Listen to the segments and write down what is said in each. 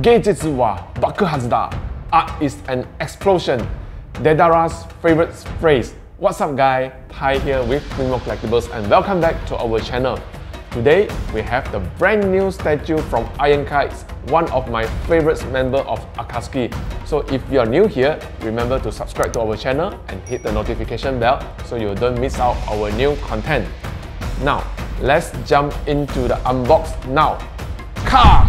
Geijutsu wa Bakuhatsu da. Art is an explosion. Deidara's favorite phrase. What's up guys? Tai here with Primo Collectibles and welcome back to our channel. Today, we have the brand new statue from Iron Kite, one of my favorite members of Akatsuki. So if you are new here, remember to subscribe to our channel and hit the notification bell so you don't miss out our new content. Now, let's jump into the unbox now. Car!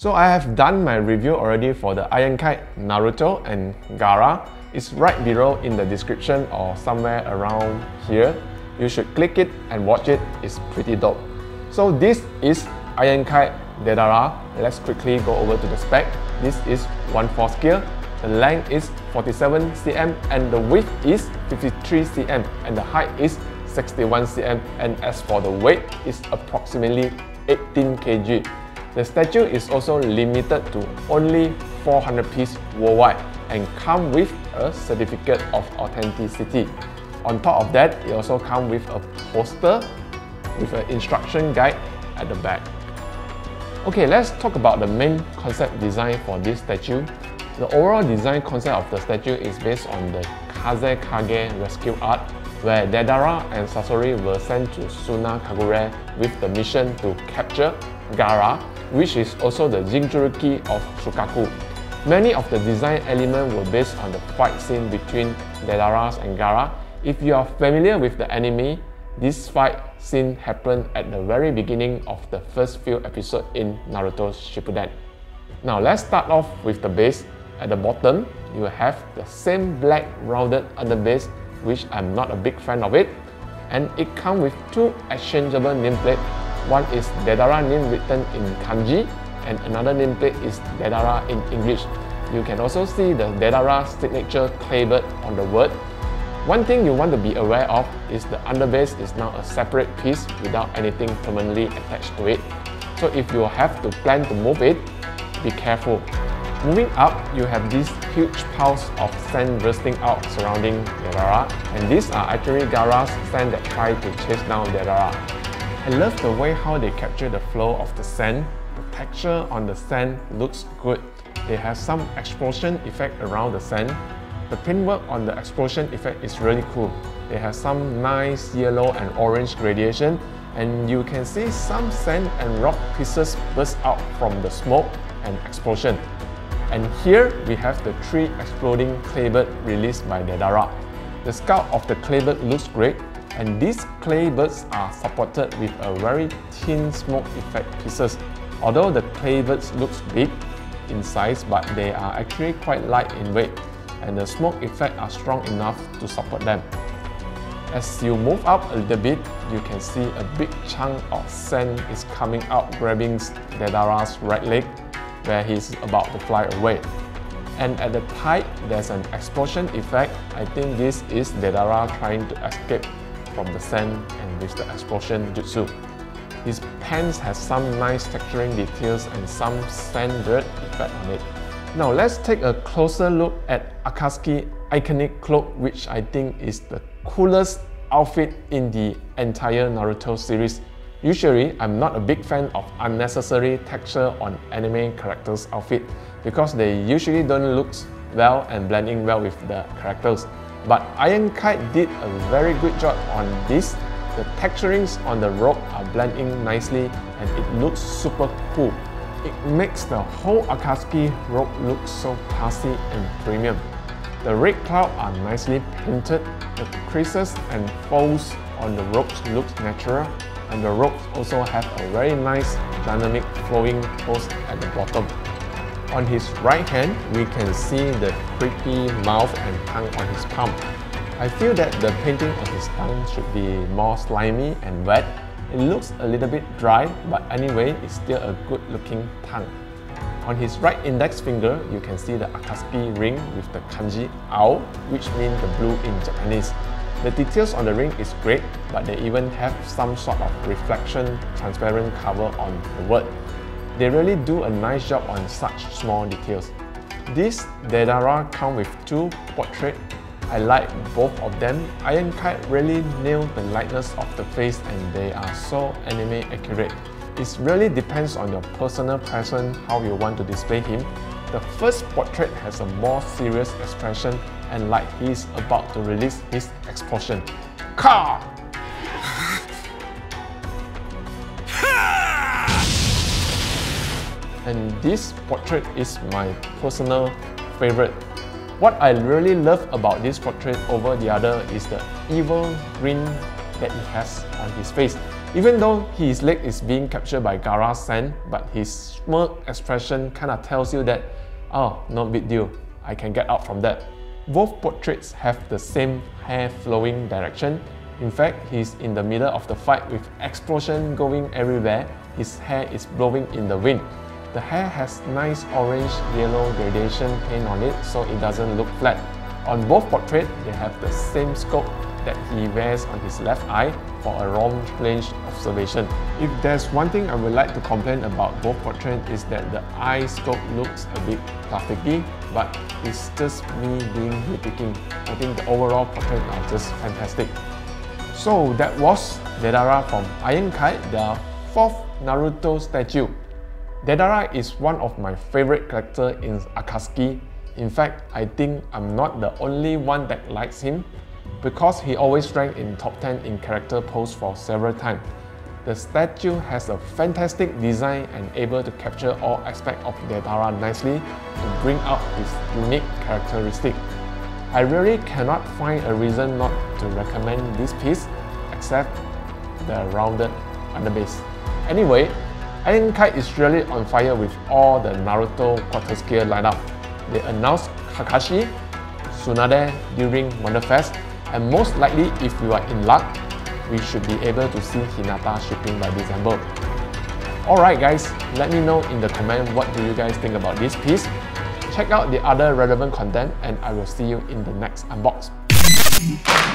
So I have done my review already for the Iron Kite, Naruto and Gaara. It's right below in the description or somewhere around here. You should click it and watch it, it's pretty dope. So this is Iron Kite Deidara. Let's quickly go over to the spec. This is 1/4 scale, the length is 47 cm and the width is 53 cm and the height is 61 cm, and as for the weight, it's approximately 18 kg. The statue is also limited to only 400 pieces worldwide and comes with a certificate of authenticity. On top of that, it also comes with a poster with an instruction guide at the back. Okay, let's talk about the main concept design for this statue. The overall design concept of the statue is based on the Kazekage Rescue Arc, where Deidara and Sasori were sent to Sunagakure with the mission to capture Gaara, which is also the Jinchuriki of Shukaku. Many of the design elements were based on the fight scene between Deidara and Gaara. If you are familiar with the anime, this fight scene happened at the very beginning of the first few episodes in Naruto Shippuden. Now let's start off with the base. At the bottom, you have the same black rounded underbase, which I'm not a big fan of it, and it comes with two exchangeable nameplates. One is Deidara name written in kanji and another nameplate is Deidara in English. You can also see the Deidara signature clave on the word. One thing you want to be aware of is the underbase is now a separate piece without anything permanently attached to it. So if you have to plan to move it, be careful. Moving up, you have these huge piles of sand bursting out surrounding Deidara, and these are actually Gaara's sand that try to chase down Deidara. I love the way how they capture the flow of the sand. The texture on the sand looks good. They have some explosion effect around the sand. The paintwork on the explosion effect is really cool. They have some nice yellow and orange gradation, and you can see some sand and rock pieces burst out from the smoke and explosion. And here we have the three exploding claybird released by Deidara. The scalp of the claybird looks great, and these claybirds are supported with a very thin smoke effect pieces. Although the claybirds looks big in size, but they are actually quite light in weight, and the smoke effect are strong enough to support them. As you move up a little bit, you can see a big chunk of sand is coming out, grabbing Deidara's right leg, where he's about to fly away. And at the tide, there's an explosion effect. I think this is Deidara trying to escape from the sand and with the explosion jutsu. His pants has some nice texturing details and some sand dirt effect on it. Now let's take a closer look at Akatsuki's iconic cloak, which I think is the coolest outfit in the entire Naruto series. Usually, I'm not a big fan of unnecessary texture on anime characters' outfit because they usually don't look well and blending well with the characters. But Iron Kite did a very good job on this. The texturings on the robe are blending nicely and it looks super cool. It makes the whole Akatsuki robe look so classy and premium. The red clouds are nicely painted, the creases and folds on the robes look natural, and the robes also have a very nice dynamic flowing pose at the bottom. On his right hand, we can see the creepy mouth and tongue on his palm. I feel that the painting on his tongue should be more slimy and wet. It looks a little bit dry, but anyway, it's still a good looking tongue. On his right index finger, you can see the Akatsuki ring with the kanji ao, which means the blue in Japanese. The details on the ring is great, but they even have some sort of reflection, transparent cover on the word. They really do a nice job on such small details. This Deidara comes with two portraits. I like both of them. Iron Kite really nailed the lightness of the face and they are so anime accurate. It really depends on your personal preference how you want to display him. The first portrait has a more serious expression and like he's about to release his explosion. Ka! And this portrait is my personal favorite. What I really love about this portrait over the other is the evil grin that he has on his face. Even though his leg is being captured by Gaara's sand, but his smirk expression kinda tells you that, oh, no big deal, I can get out from that. Both portraits have the same hair flowing direction. In fact, he's in the middle of the fight with explosion going everywhere. His hair is blowing in the wind. The hair has nice orange-yellow gradation paint on it, so it doesn't look flat. On both portraits, they have the same scope that he wears on his left eye for a long-range observation. If there's one thing I would like to complain about both portraits is that the eye scope looks a bit plasticky, but it's just me being nitpicking. I think the overall portraits are just fantastic. So that was Deidara from Iron Kite, the 4th Naruto statue. Deidara is one of my favorite characters in Akatsuki. In fact, I think I'm not the only one that likes him, because he always ranked in top 10 in character posts for several times. The statue has a fantastic design and able to capture all aspects of Deidara nicely to bring out his unique characteristic. I really cannot find a reason not to recommend this piece except the rounded underbase. Anyway, Iron Kite is really on fire with all the Naruto quarter scale lineup. They announced Kakashi, Tsunade during Wonderfest, and most likely, if we are in luck, we should be able to see Hinata shipping by December. Alright guys, let me know in the comment what do you guys think about this piece. Check out the other relevant content and I will see you in the next unbox.